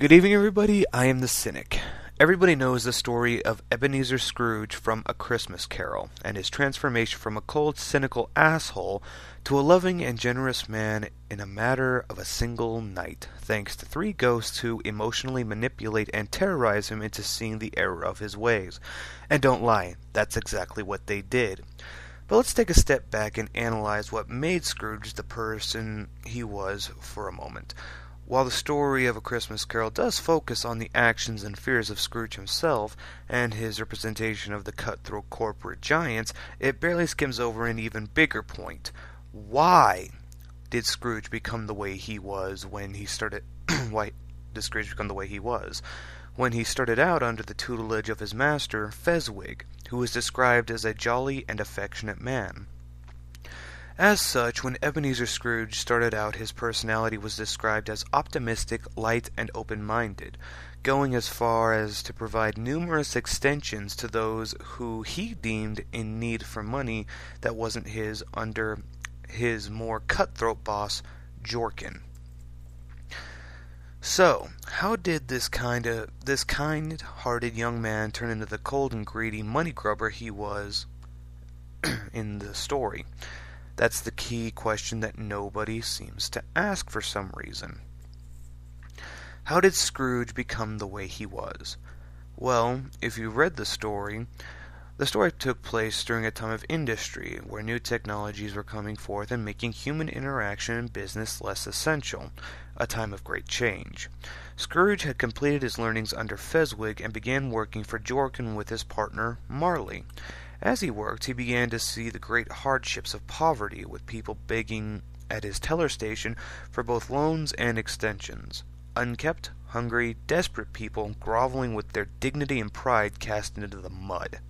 Good evening, everybody. I am the Cynic. Everybody knows the story of Ebenezer Scrooge from A Christmas Carol and his transformation from a cold, cynical asshole to a loving and generous man in a matter of a single night, thanks to three ghosts who emotionally manipulate and terrorize him into seeing the error of his ways. And don't lie, that's exactly what they did. But let's take a step back and analyze what made Scrooge the person he was for a moment. While the story of A Christmas Carol does focus on the actions and fears of Scrooge himself and his representation of the cutthroat corporate giants, it barely skims over an even bigger point. Why did Scrooge become the way he was when he started? Why did Scrooge become the way he was when he started out under the tutelage of his master, Fezwick, who was described as a jolly and affectionate man? As such, when Ebenezer Scrooge started out, his personality was described as optimistic, light, and open-minded, going as far as to provide numerous extensions to those who he deemed in need for money that wasn't his under his more cutthroat boss, Jorkin. So, how did this kind-hearted young man turn into the cold and greedy money grubber he was in the story? That's the key question that nobody seems to ask for some reason. How did Scrooge become the way he was? Well, if you read the story took place during a time of industry where new technologies were coming forth and making human interaction and business less essential, a time of great change. Scrooge had completed his learnings under Fezwick and began working for Jorkin with his partner, Marley. As he worked, he began to see the great hardships of poverty, with people begging at his teller station for both loans and extensions. Unkept, hungry, desperate people groveling with their dignity and pride cast into the mud.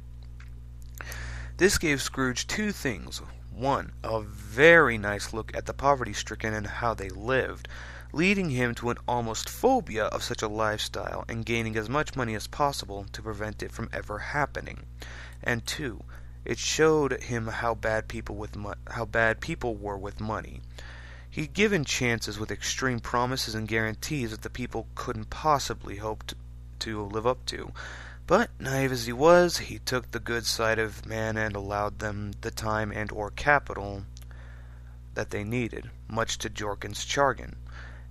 This gave Scrooge two things. One, a very nice look at the poverty-stricken and how they lived, leading him to an almost phobia of such a lifestyle and gaining as much money as possible to prevent it from ever happening. And two, it showed him how bad people were with money. He'd given chances with extreme promises and guarantees that the people couldn't possibly hope to live up to. But, naive as he was, he took the good side of man and allowed them the time and or capital that they needed, much to Jorkin's chagrin.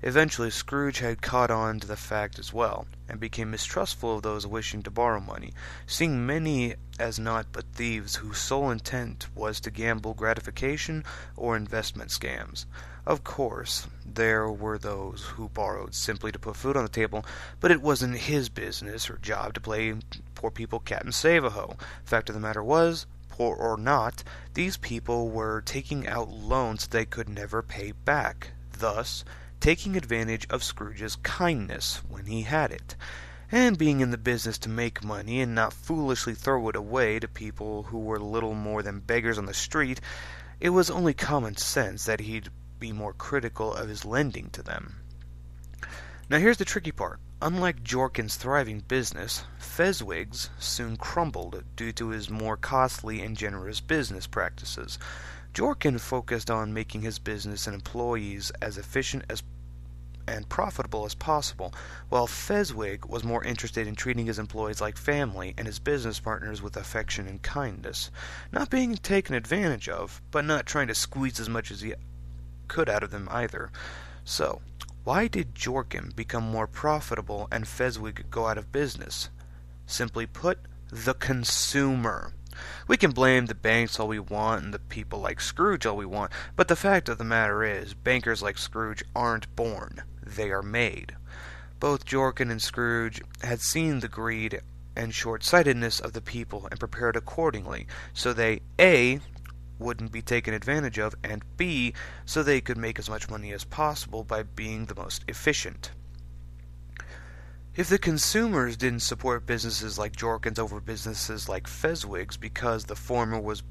Eventually, Scrooge had caught on to the fact as well, and became mistrustful of those wishing to borrow money, seeing many as naught but thieves whose sole intent was to gamble gratification or investment scams. Of course, there were those who borrowed simply to put food on the table, but it wasn't his business or job to play poor people cat and save-a-ho. Fact of the matter was, poor or not, these people were taking out loans they could never pay back, thus taking advantage of Scrooge's kindness when he had it, and being in the business to make money and not foolishly throw it away to people who were little more than beggars on the street, it was only common sense that he'd be more critical of his lending to them. Now here's the tricky part. Unlike Jorkin's thriving business, Fezwig's soon crumbled due to his more costly and generous business practices. Jorkin focused on making his business and employees as efficient as and profitable as possible, while Fezwick was more interested in treating his employees like family and his business partners with affection and kindness, not being taken advantage of, but not trying to squeeze as much as he could out of them either. So, why did Jorkin become more profitable and Fezwick go out of business? Simply put, the consumer. We can blame the banks all we want and the people like Scrooge all we want, but the fact of the matter is, bankers like Scrooge aren't born. They are made. Both Jorkin and Scrooge had seen the greed and short-sightedness of the people and prepared accordingly, so they, A, wouldn't be taken advantage of, and B, so they could make as much money as possible by being the most efficient. If the consumers didn't support businesses like Jorkin's over businesses like Fezwick's because the former was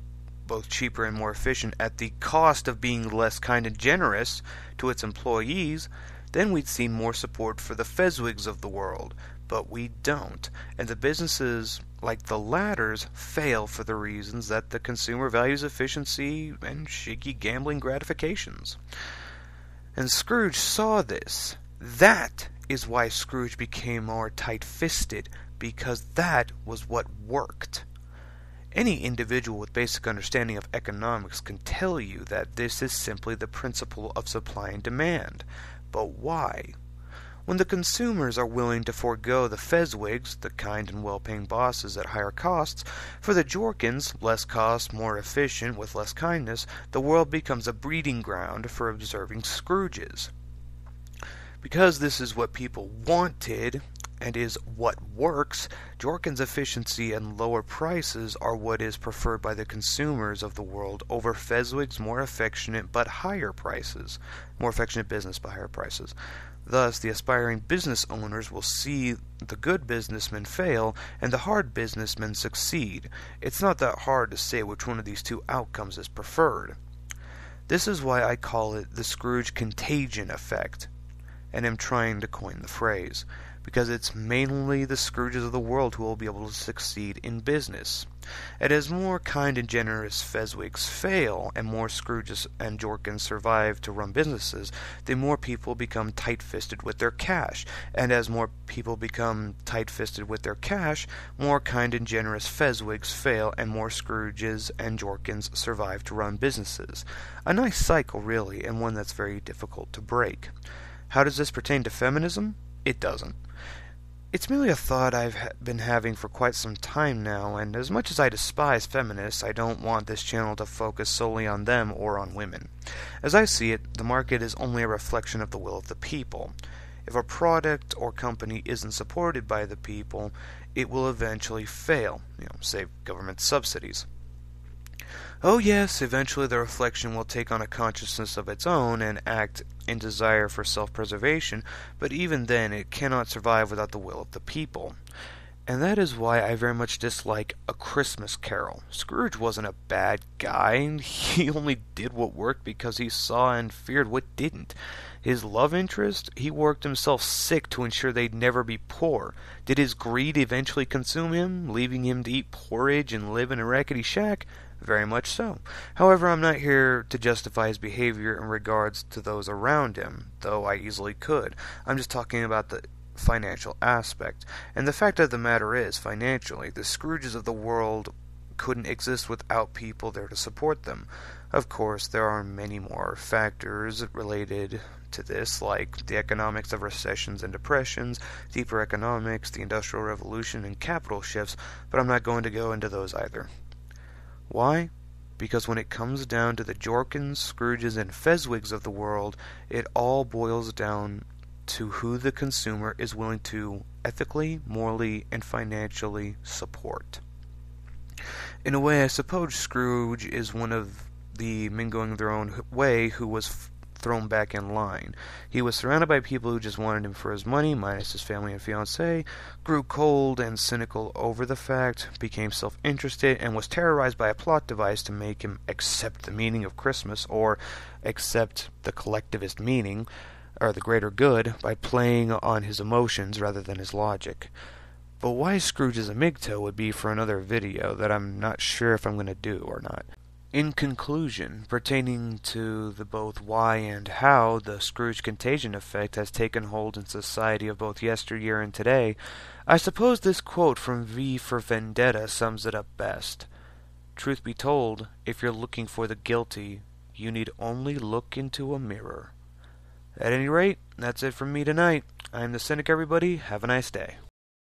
both cheaper and more efficient at the cost of being less kind and generous to its employees, then we'd see more support for the Fezwick's of the world. But we don't, and the businesses like the latters fail for the reasons that the consumer values efficiency and shaky gambling gratifications. And Scrooge saw this. That is why Scrooge became more tight-fisted, because that was what worked. Any individual with basic understanding of economics can tell you that this is simply the principle of supply and demand. But why? When the consumers are willing to forego the Fezwigs, the kind and well-paying bosses at higher costs, for the Jorkins, less cost, more efficient, with less kindness, the world becomes a breeding ground for observing Scrooges. Because this is what people wanted, and is what works, Jorkin's efficiency and lower prices are what is preferred by the consumers of the world over Fezwig's more affectionate but higher prices, more affectionate business but higher prices. Thus, the aspiring business owners will see the good businessmen fail and the hard businessmen succeed. It's not that hard to say which one of these two outcomes is preferred. This is why I call it the Scrooge Contagion Effect, and am trying to coin the phrase, because it's mainly the Scrooges of the world who will be able to succeed in business. And as more kind and generous Fezwigs fail, and more Scrooges and Jorkins survive to run businesses, the more people become tight-fisted with their cash. And as more people become tight-fisted with their cash, more kind and generous Fezwigs fail, and more Scrooges and Jorkins survive to run businesses. A nice cycle, really, and one that's very difficult to break. How does this pertain to feminism? It doesn't. It's merely a thought I've been having for quite some time now, and as much as I despise feminists, I don't want this channel to focus solely on them or on women. As I see it, the market is only a reflection of the will of the people. If a product or company isn't supported by the people, it will eventually fail, save government subsidies. Oh yes, eventually the reflection will take on a consciousness of its own and act in desire for self-preservation, but even then it cannot survive without the will of the people. And that is why I very much dislike A Christmas Carol. Scrooge wasn't a bad guy, and he only did what worked because he saw and feared what didn't. His love interest? He worked himself sick to ensure they'd never be poor. Did his greed eventually consume him, leaving him to eat porridge and live in a rackety shack? Very much so. However, I'm not here to justify his behavior in regards to those around him, though I easily could. I'm just talking about the financial aspect. And the fact of the matter is, financially, the Scrooges of the world couldn't exist without people there to support them. Of course, there are many more factors related to this, like the economics of recessions and depressions, deeper economics, the Industrial Revolution, and capital shifts, but I'm not going to go into those either. Why? Because when it comes down to the Jorkins, Scrooges, and Fezwigs of the world, it all boils down to who the consumer is willing to ethically, morally, and financially support. In a way, I suppose Scrooge is one of the men going their own way who was thrown back in line. He was surrounded by people who just wanted him for his money, minus his family and fiancé, grew cold and cynical over the fact, became self-interested, and was terrorized by a plot device to make him accept the meaning of Christmas, or accept the collectivist meaning, or the greater good, by playing on his emotions rather than his logic. But why Scrooge is a MGTOW would be for another video that I'm not sure if I'm going to do or not. In conclusion, pertaining to the both why and how the Scrooge Contagion Effect has taken hold in society of both yesteryear and today, I suppose this quote from V for Vendetta sums it up best. Truth be told, if you're looking for the guilty, you need only look into a mirror. At any rate, that's it from me tonight. I'm the Cynic, everybody. Have a nice day.